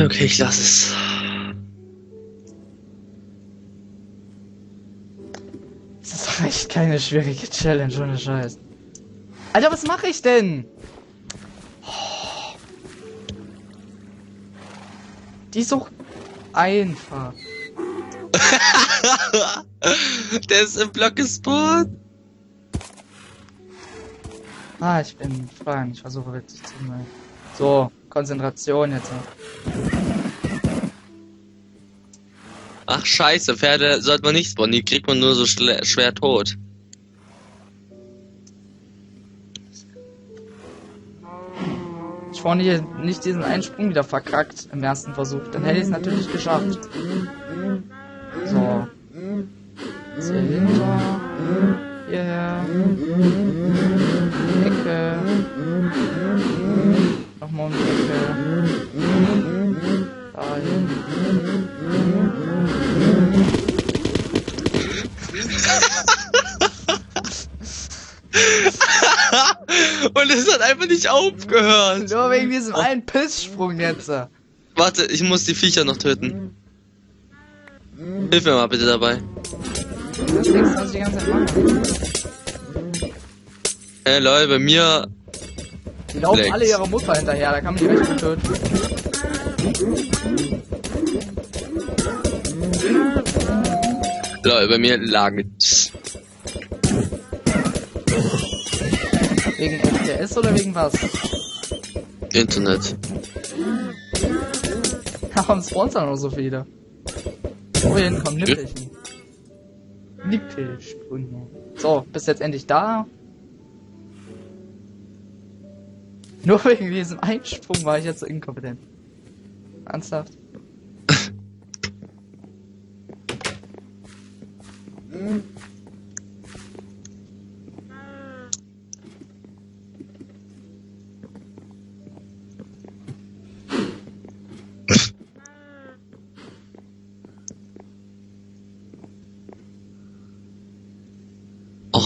Okay, ich lasse es. Das ist doch echt keine schwierige Challenge, ohne Scheiß. Alter, was mache ich denn? Oh. Die ist doch einfach. Der ist im Block gespawnt. Ah, ich bin frei. Ich versuche wirklich zu machen. So, Konzentration jetzt. Ach scheiße, Pferde sollte man nicht spawnen, die kriegt man nur so schwer tot. Ich spawn hier nicht diesen einen Sprung wieder verkackt im ersten Versuch, dann hätte ich es natürlich geschafft. So. Jetzt hierher. Ecke. Nochmal um die Ecke. Dahin. Und es hat einfach nicht aufgehört. Nur wegen diesem einen Pisssprung jetzt. Warte, ich muss die Viecher noch töten. Hilf mir mal bitte dabei. Das denkst du, was ich die ganze Zeit mache? Ey Leute, bei mir... Die laufen Lex. Alle ihrer Mutter hinterher, da kann man die recht töten. Leute, bei mir lagen... Wegen FPS oder wegen was? Internet. Warum sponsern noch so viele? Oh, hier hinten kommen Nippelchen. Nippelsprünge. So, bist jetzt endlich da? Nur wegen diesem Einsprung war ich jetzt so inkompetent. Ernsthaft?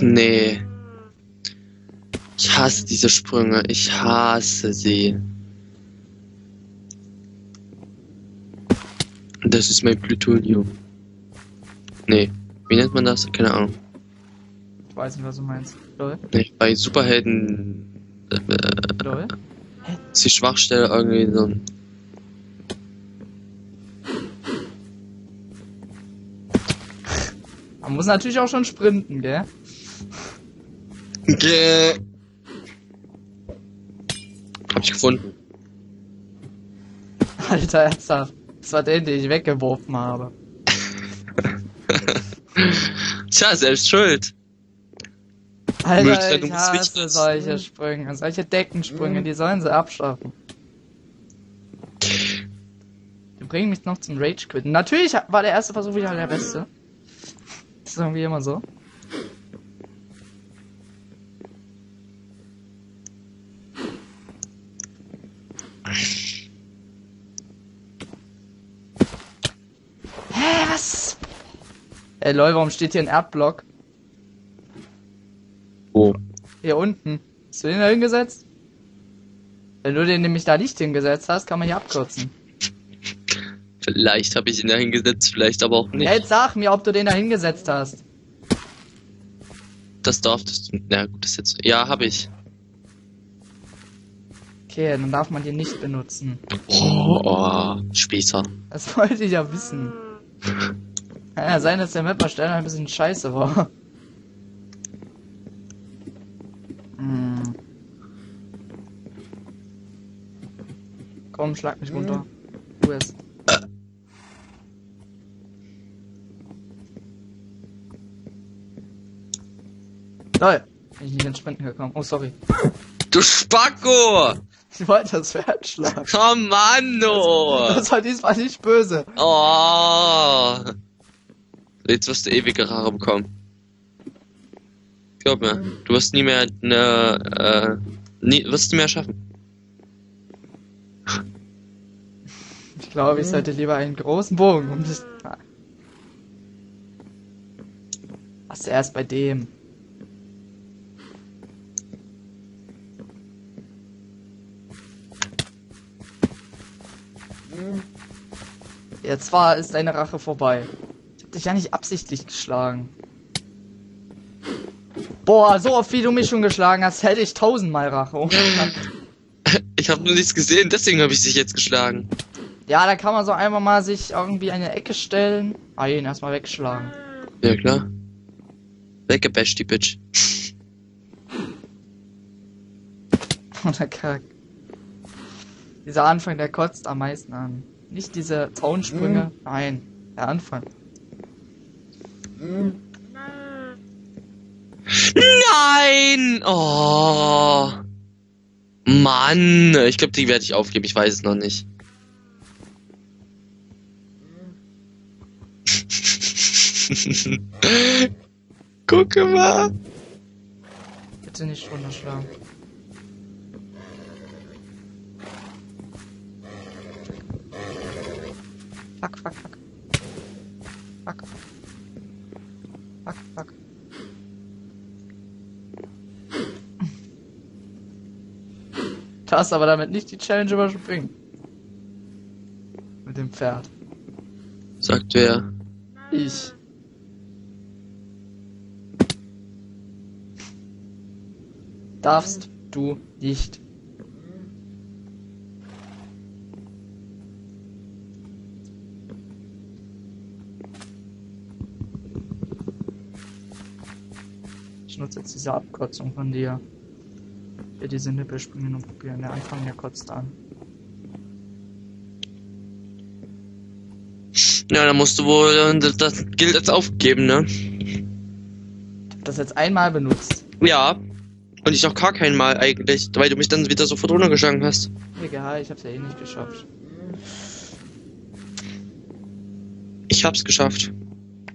Nee. Ich hasse diese Sprünge. Ich hasse sie. Das ist mein Plutonium. Nee. Wie nennt man das? Keine Ahnung. Ich weiß nicht, was du meinst. Lol? Nee, bei Superhelden... Lol? Ist die Schwachstelle irgendwie so ein... Man muss natürlich auch schon sprinten, gell? Okay. Hab ich gefunden. Alter, ernsthaft. Das war der, den ich weggeworfen habe. Tja, selbst schuld. Alter, ich hasse solche Sprünge, solche Deckensprünge, die sollen sie abschaffen. Die bringen mich noch zum Rage-Quitten. Natürlich war der erste Versuch wieder der beste. Das ist irgendwie immer so. Ey Leute, warum steht hier ein Erdblock? Wo? Oh. Hier unten. Hast du den da hingesetzt? Wenn du den nämlich da nicht hingesetzt hast, kann man hier abkürzen. Vielleicht habe ich ihn da hingesetzt, vielleicht aber auch nicht. Jetzt sag mir, ob du den da hingesetzt hast. Das darfst du. Na gut, das jetzt. Ja, habe ich. Okay, dann darf man den nicht benutzen. Oh, Spießer. Das wollte ich ja wissen. Kann ja sein, dass der Map-Ersteller ein bisschen scheiße war. Hm. Komm, schlag mich runter. US. Lol, bin ich nicht ins Sprinten gekommen. Oh, sorry. Du Spacko! Ich wollte das Pferd schlagen. Kommando! Das war diesmal nicht böse. Oh. Jetzt wirst du ewige Haare bekommen. Glaub mir, du wirst nie mehr eine, wirst du mehr schaffen. Ich glaube, ich sollte lieber einen großen Bogen um das... Ach, erst bei dem. Jetzt war ist deine Rache vorbei. Ich hab dich ja nicht absichtlich geschlagen. Boah, so oft wie du mich schon geschlagen hast, hätte ich 1000-mal Rache. Oh, ich habe nur nichts gesehen, deswegen habe ich dich jetzt geschlagen. Ja, da kann man so einmal mal sich irgendwie eine Ecke stellen. Ah, ihn erstmal wegschlagen. Ja, klar. Weggebasht, die Bitch. Oder Kack. Dieser Anfang, der kotzt am meisten an. Nicht diese Zaunensprünge. Nein, der Anfang. Nein! Oh! Mann! Ich glaube, die werde ich aufgeben. Ich weiß es noch nicht. Guck mal! Bitte nicht runterschlagen. Fuck, fuck, fuck. Fuck, fuck. Fuck, fuck. Du darfst aber damit nicht die Challenge überspringen. Mit dem Pferd. Sagt wer? Ich. Darfst du nicht. Ich nutze jetzt diese Abkürzung von dir. Ich will diese Nippelsprünge nur probieren. Der Anfang, der kotzt an. Ja, dann musst du wohl, das gilt als aufgeben, ne? Ich hab das jetzt einmal benutzt. Ja. Und ich auch gar kein Mal eigentlich, weil du mich dann wieder sofort runtergeschlagen hast. Egal, ich hab's ja eh nicht geschafft. Ich hab's geschafft.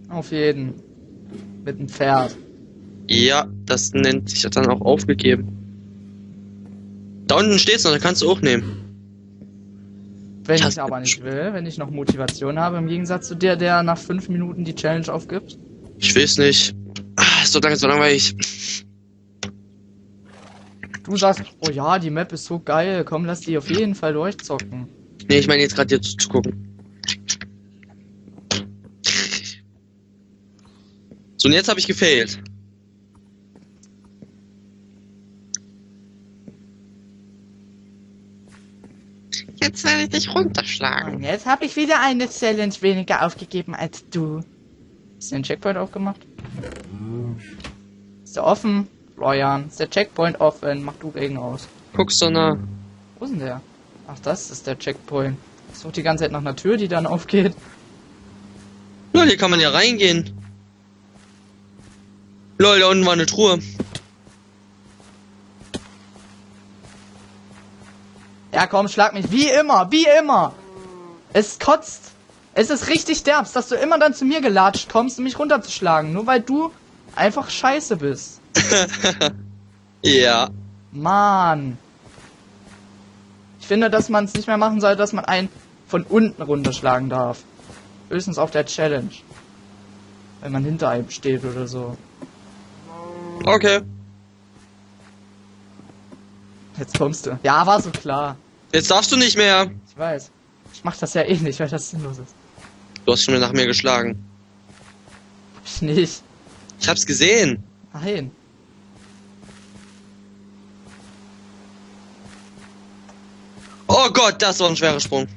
Auf jeden. Mit dem Pferd. Ja, das nennt sich dann auch aufgegeben. Da unten steht's noch, da kannst du auch nehmen. Wenn ich aber nicht will, wenn ich noch Motivation habe, im Gegensatz zu dir, der nach 5 Minuten die Challenge aufgibt. Ich will's nicht. Ach, ist so langweilig. Du sagst, oh ja, die Map ist so geil, komm, lass die auf jeden Fall durchzocken. Nee, ich meine jetzt gerade dir zuzugucken. So, und jetzt habe ich gefailt. Jetzt werde ich dich runterschlagen. Und jetzt habe ich wieder eine Challenge weniger aufgegeben als du. Hast du den Checkpoint aufgemacht? Ist der offen? Florian, ist der Checkpoint offen? Mach du Regen aus. Guckst du nach. Wo ist denn der? Ach, das ist der Checkpoint. Ich suche die ganze Zeit nach einer Tür, die dann aufgeht. Lol, hier kann man ja reingehen. Lol, da unten war eine Truhe. Ja komm, schlag mich. Wie immer, wie immer. Es kotzt. Es ist richtig derbst, dass du immer dann zu mir gelatscht kommst, um mich runterzuschlagen. Nur weil du einfach scheiße bist. Ja. Mann. Ich finde, dass man es nicht mehr machen soll, dass man einen von unten runterschlagen darf. Höchstens auf der Challenge. Wenn man hinter einem steht oder so. Okay. Jetzt kommst du. Ja, war so klar. Jetzt darfst du nicht mehr. Ich weiß. Ich mach das ja eh nicht, weil das sinnlos ist. Du hast schon nach mir geschlagen. Hab ich nicht. Ich hab's gesehen. Nein. Oh Gott, das war ein schwerer Sprung.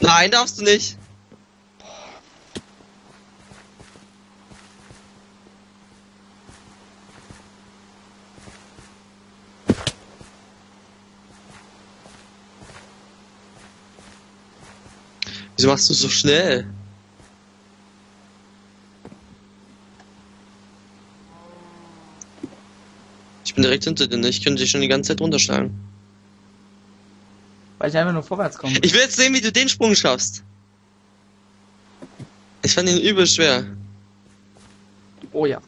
Nein, darfst du nicht. Wieso machst du so schnell? Ich bin direkt hinter dir, ich könnte dich schon die ganze Zeit runterschlagen. Weil ich einfach nur vorwärts komme. Ich will jetzt sehen, wie du den Sprung schaffst. Ich fand ihn übel schwer. Oh ja.